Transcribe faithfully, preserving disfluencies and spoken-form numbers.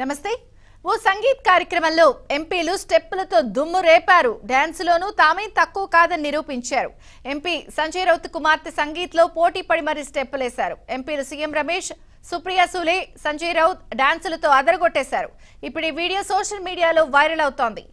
నమస్తే ఓ సంగీత్ కార్యక్రమంలో ఎంపీలు స్టెప్పులతో దుమ్ము రేపారు డాన్స్‌లోనూ తామే తక్కువ కాదని నిరూపించారు ఎంపీ సంజయ్ రౌత్ కుమార్తె సంగీత్లో పోటీ పడి మరి స్టెప్పులేశారు ఎంపీలు సీఎం రమేష్ సుప్రియ సూలే సంజయ్ రౌత్ డాన్స్‌లతో అదరగొట్టేశారు ఇప్పుడు ఈ వీడియో సోషల్ మీడియాలో వైరల్ అవుతోంది।